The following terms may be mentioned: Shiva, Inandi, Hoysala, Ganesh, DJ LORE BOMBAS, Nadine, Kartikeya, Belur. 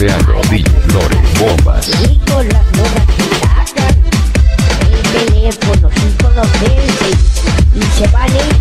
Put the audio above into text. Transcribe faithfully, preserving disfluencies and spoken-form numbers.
mixeando D J Lore Bombas. Y con las drogas que sacan, el teléfono, y con los peces, y se van ellos.